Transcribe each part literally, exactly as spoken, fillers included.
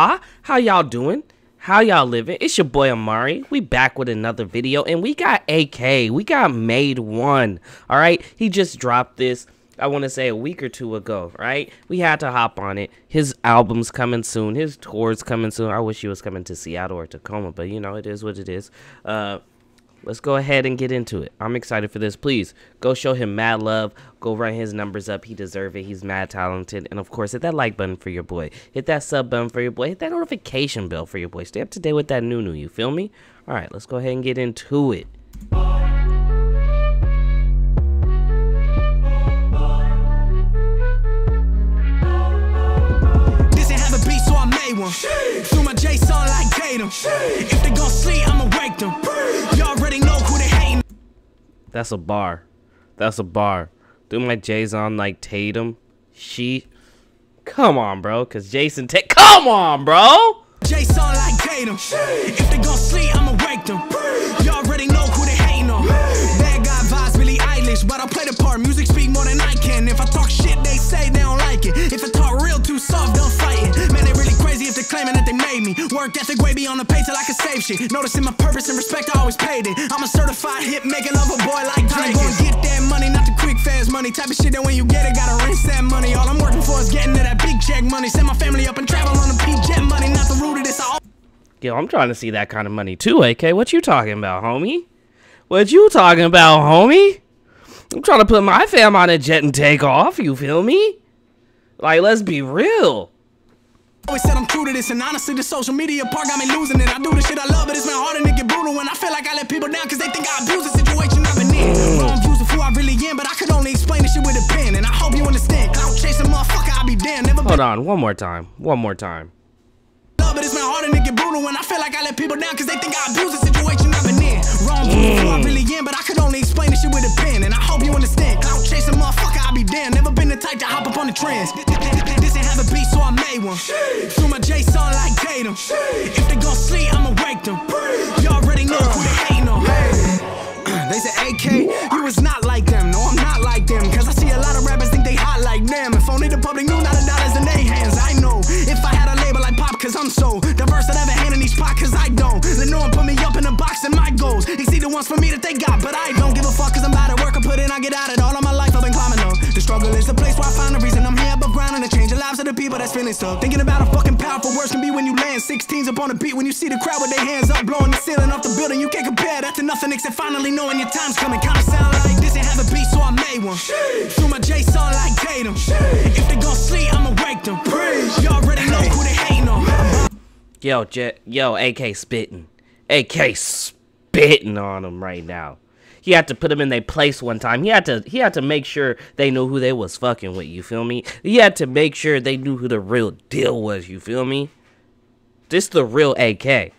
Aw, how y'all doing? How y'all living? It's your boy Amari. We back with another video, and we got A K. We got Made One. All right, he just dropped this, I want to say, a week or two ago, right? We had to hop on it. His album's coming soon. His tour's coming soon. I wish he was coming to Seattle or Tacoma, but, you know, it is what it is. Uh, let's go ahead and get into it. I'm excited for this. Please, go show him mad love. Go run his numbers up. He deserves it. He's mad talented. And, of course, hit that like button for your boy. Hit that sub button for your boy. Hit that notification bell for your boy. Stay up to date with that new new. You feel me? All right, let's go ahead and get into it. Through my Jayson like Tatum. If they gon' sleep, I'ma wake them. You already know who they hatin'. That's a bar. That's a bar. Through my Jayson like Tatum. She. Come on, bro. Cause Jayson Tatum. Come on, bro. Jayson like Tatum. If they gon' sleep, I'ma wake them. You already know who they hatin' on. Bad guy vibes, Billie Eilish, but I play the part. Music speak more than I can. If I talk shit, they say they don't like it. If I talk real too soft, don't fight it. Man, they really crazy if they're claiming that they made me. Work ethic way beyond the pay till I can save shit. Noticing my purpose and respect, I always paid it. I'm a certified hit, making love a boy like Drake. I ain't gonna get that money, not the quick, fast money. Type of shit that when you get it, gotta rinse that money. All I'm working for is getting to that big check money. Send my family up and travel on the P J money, not the root of this. I Yo, I'm trying to see that kind of money too, A K. What you talking about, homie? What you talking about, homie? I'm trying to put my fam on a jet and take off, you feel me? Like, let's be real. I always said I'm true to this, and honestly, the social media part got me losing it. I do the shit I love, but it's been harder to get brutal when I feel like I let people down because they think I abuse the situation I've been in. Wrong views of who I really am, but I could only explain this shit with a pen, and I hope you understand. I don't chase a motherfucker, I'll be damned. Never Hold on, one more time. One more time. Love, but it's been harder to get brutal when I feel like I let people down because they think I abuse the situation I've been in. Wrong views of who I really am, but I could only explain this shit with a pen, and I hope you understand. I don't chase a motherfucker, I'll be damned. Never been the type to hop up on the trends. Have a beat, so I made one. Through my Jayson like Tatum. If they gon' sleep, I'ma wake them. You already know who they hatin' on. They said, A K, you was not like them. No, I'm not like them. Cause I see a lot of rappers think they hot like them. If only the public knew, not a dollar's in their hands. I know. If I had a label like Pop, cause I'm so diverse, I'd have a hand in each pot, cause I don't. Let no one put me up in a box and my goals exceed the ones for me that they got. But I don't give a fuck, cause I'm out of work. I put in, I get out of it. All of my life, I've been climbing up. The struggle is the place where I find a reason. I'm here above ground and I change the lives of the people that's feeling stuff. Thinking about how fucking powerful words can be when you land sixteens up on the beat. When you see the crowd with their hands up, blowing the ceiling off the building, you can't compare that to nothing except finally knowing your time's coming. Kinda sound like this ain't have a beat, so I made one. Through my Jayson like Tatum. If they gon' sleep, I'ma wake them. You already know who they hatin' on. Yo, J yo, A K spittin'. A K spittin' on them right now. He had to put them in their place one time. He had to he had to make sure they knew who they was fucking with, you feel me? He had to make sure they knew who the real deal was, you feel me? This the real A K.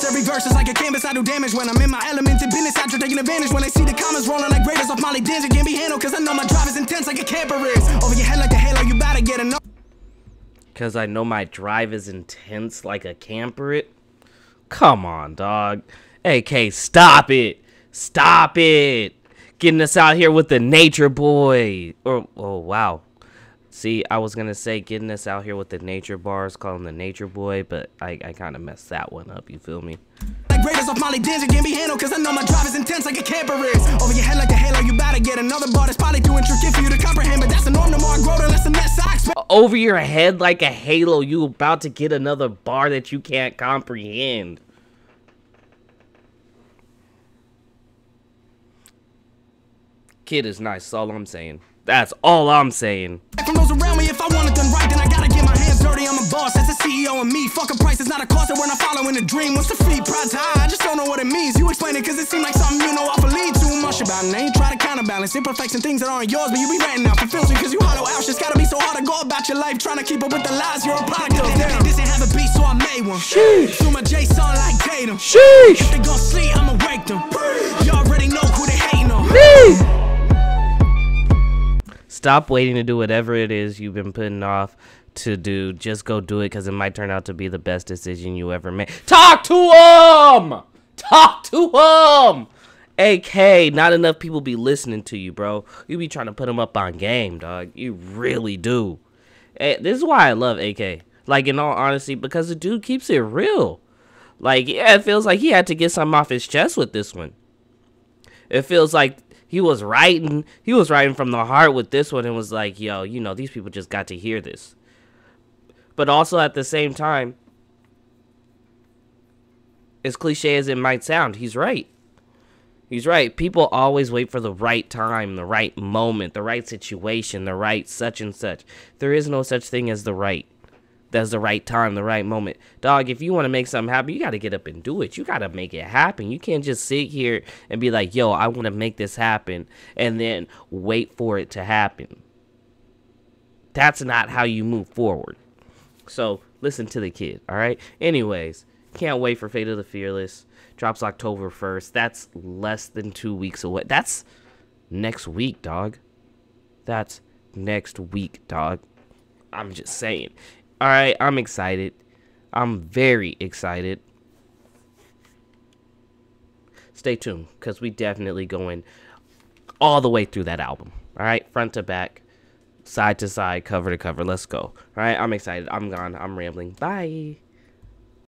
Every verse is like a canvas, I do damage when I'm in my element in business. I try taking advantage when I see the comments rolling like Raiders off Molly Dins. It can't be handled cause I know my drive is intense like a camper is. Over your head like a halo, you better get enough. Cause I know my drive is intense like a camper it? Come on, dog. A K, stop it. Stop it. Getting us out here with the Nature Boy. Or, oh, wow. See, I was going to say getting us out here with the nature bars, calling the Nature Boy, but I, I kind of messed that one up, you feel me? Like Raiders off Molly Dins, it can be handled, cause I know my drive is intense like a camper is. Over your head like a halo, you better get another bar that's probably too intricate for you to comprehend, but that's the norm, the more I grow, the less and less I expect. Over your head like a halo, you about to get another bar that you can't comprehend. Kid is nice, that's all I'm saying. That's all I'm saying. From those around me, if I want it done right, then I gotta get my hands dirty. I'm a boss, that's a C E O and me. Fuck a price, it's not a cost, and we're not following a dream. What's the fee? Pride's high, I just don't know what it means. You explain it, cause it seems like something you know I believe too much about. And I ain't try to counterbalance imperfection, things that aren't yours, but you be ranting out for filthy, cause you hollow out. It's gotta be so hard to go about your life, trying to keep up with the lies you're a product of. This ain't have a beat, so I made one. Sheesh. Through my Jayson like Tatum. Sheesh. If they gon' sleep, I'ma wake them. You already know who they hatin' on. Sheesh. Stop waiting to do whatever it is you've been putting off to do. Just go do it because it might turn out to be the best decision you ever made. Talk to him! Talk to him! A K, not enough people be listening to you, bro. You be trying to put him up on game, dog. You really do. Hey, this is why I love A K. Like, in all honesty, because the dude keeps it real. Like, yeah, it feels like he had to get something off his chest with this one. It feels like he was writing, he was writing from the heart with this one and was like, yo, you know, these people just got to hear this. But also at the same time, as cliche as it might sound, he's right. He's right. People always wait for the right time, the right moment, the right situation, the right such and such. There is no such thing as the right. That's the right time, the right moment. Dog, if you want to make something happen, you got to get up and do it. You got to make it happen. You can't just sit here and be like, yo, I want to make this happen, and then wait for it to happen. That's not how you move forward. So listen to the kid, all right? Anyways, can't wait for Fate of the Fearless. Drops October first. That's less than two weeks away. That's next week, dog. That's next week, dog. I'm just saying. All right, I'm excited. I'm very excited. Stay tuned, because we definitely going all the way through that album. All right, front to back, side to side, cover to cover. Let's go. All right, I'm excited. I'm gone. I'm rambling. Bye.